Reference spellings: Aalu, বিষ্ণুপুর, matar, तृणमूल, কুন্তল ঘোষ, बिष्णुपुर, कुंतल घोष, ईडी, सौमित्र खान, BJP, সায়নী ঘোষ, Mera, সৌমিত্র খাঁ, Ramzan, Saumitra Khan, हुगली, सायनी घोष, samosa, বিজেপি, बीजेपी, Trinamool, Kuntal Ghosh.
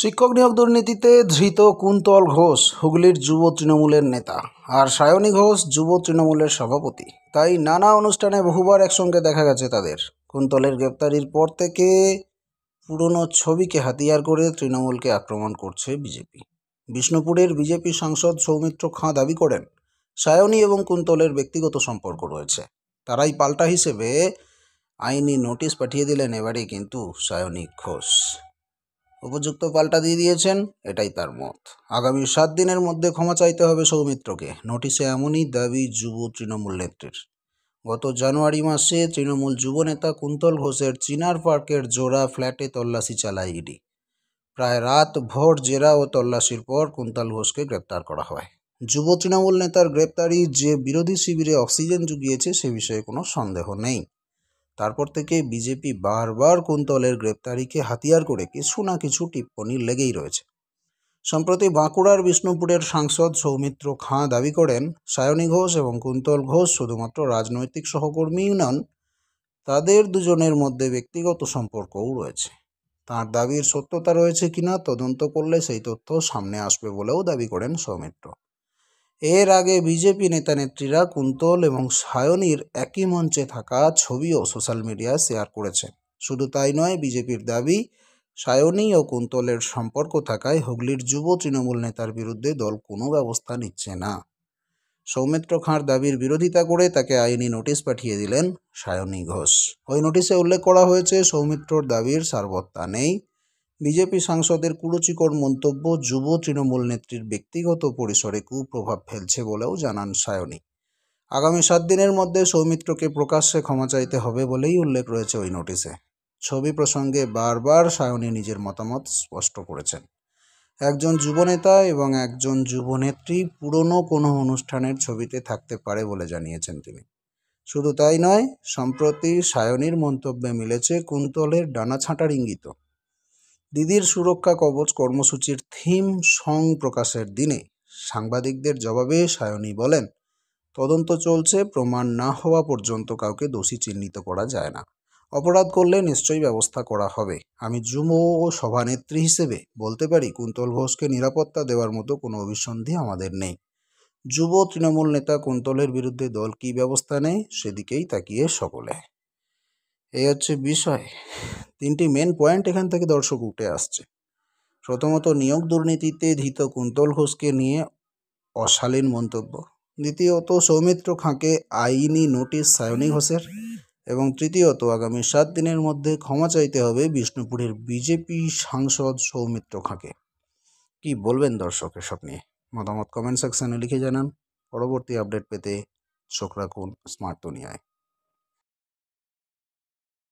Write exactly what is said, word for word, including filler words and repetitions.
शिक्षक नियोग दुर्नीतिते धृत कुंतल घोष हुगलिर जुब तृणमूलेर नेता और सायनी घोष जुब तृणमूलेर सभापति ताई नाना अनुष्ठाने बहुबार एक संगे देखा गेछे तादेर। कुंतलेर ग्रेप्तारिर पर थेके पुरानो छबिके हाथियार करे तृणमूल के आक्रमण करछे बीजेपी। बिष्णुपुरेर बीजेपी सांसद सौमित्र खान दाबी करेन सायनी एवं कुंतलेर व्यक्तिगत सम्पर्क रयेछे, ताराई पाल्टा हिसेबे आईनी नोटिस पाठिये दिलेन एबारे किन्तु सायनी घोष उपयुक्त पाल्टा दिए दिएछेन, एटाई तार मत। आगामी सात दिनेर मध्य क्षमा चाइते हबे सौमित्रके, नोटिसे एमनई दाबी जुब तृणमूल नेत्रीर। गत जानुआरि मासे तृणमूल जुब नेता कुंतल घोषेर चिनार पार्केर जोड़ा फ्लैटे तल्लाशी चालाय ईडी। प्राय रात भर जेरा और तल्लाशिर पर कुंतल घोषके ग्रेप्तार करा हय। जुब तृणमूल नेतार ग्रेप्तारी जे बिरोधी शिविरे अक्सिजेन जुगिएछे से विषये कोनो सन्देह नेई। तारपर थेके बीजेपी बार बार कुंतलेर ग्रेप्तारी के हाथियार करे किछु ना किछु टिप्पणी लेगेई रयेछे। सम्प्रति बाँकुड़ार बिष्णुपुरेर सांसद सौमित्र खान दाबी करेन सायनी घोष एवं कुंतल घोष शुधुमात्र राजनैतिक सहकर्मी नन, तादेर दुजोनेर मध्ये व्यक्तिगत सम्पर्कও रयेछे। तार दाबिर सत्यता रयेछे किना तदन्त करले सेई तथ्य सामने आसबे बोलेও दाबी करेन सौमित्र। एर आगे बीजेपी नेता नेत्रीरा कुंतल एवं सायनीर एक ही मंचे थाका छबिओ सोशल मीडिया शेयर करेछेन। शुधु ताई नय, बीजेपीर दाबी सायनी और कुंतलेर सम्पर्क थाकाय हुगलिर जुब तृणमूल नेतार बिरुद्धे दल कोनो व्यवस्था निच्छे ना। सौमित्र खाँर दाबिर बिरोधिता करे ताके आईनी नोटिस पाठिये दिलेन सायनी घोष। ओई नोटिसे उल्लेख करा हयेछे सौमित्रर दाबिर सारबत्ता नेई, बीजेपी सांसदेर कुरुचिकर मंतब्य जुब तृणमूल नेत्रीर व्यक्तिगत परिसरे कुप्रभाव फेलछे बोलेও জানান সায়নী। आगामी सात दिनेर मध्य सौमित्रके प्रकाश्ये क्षमा चाइते हबे बोलेই उल्लेख रयेछे ओई नोटिसे। छबि प्रसंगे बार बार সায়নী निजेर मतामत स्पष्ट करेछेन। एकजन जुब नेता एवं एकजन जुब नेत्री पुरानो कोनो अनुष्ठानेर छबिते थाकते पारे बोले जानिয়েছেন তিনি। शुधु ताई नय, सम्प्रति সায়নীর मंतब्ये मिलेছে कुंतलेर डाना छाँटार इंगित। दिदिर सुरक्षा कवच कर्मसूचिर थीम सং प्रकाशेर दिने सांबादिकदेर जवाबे सायनी बोलेन तदन्त चलछे, प्रमाण ना हवा पर्यन्त काउके दोषी चिह्नित करा जाय ना, अपराध करले निश्चयई व्यवस्था करा हबे। आमी जुब ओ सभानेत्री हिसेबे बोलते पारी कुंतल घोषके निरापत्ता देवार मतो कोनो अभिसन्धि आमादेर नेई। जुब तृणमूल नेता कुंतलेर बिरुद्धे दल की व्यवस्था नेय सेदिकेई ताकिये सकले। এই হচ্ছে বিষয়। তিনটি মেন পয়েন্ট এখান থেকে দর্শক উঠে আসছে। প্রথমত, নিয়োগ দুর্নীতিতে ধৃত কুন্তল ঘোষকে নিয়ে অশালীন মন্তব্য। দ্বিতীয়ত, সৌমিত্র খাঁকে আইনি নোটিশ সায়নী ঘোষের। এবং তৃতীয়ত, আগামী সাত দিনের মধ্যে ক্ষমা চাইতে হবে বিষ্ণুপুরের বিজেপি সাংসদ সৌমিত্র খাঁকে। কি বলবেন দর্শক, এসব নিয়ে মতামত কমেন্ট সেকশনে লিখে জানান। পরবর্তী আপডেট পেতে চোখ রাখুন স্মার্ট দুনিয়ায়।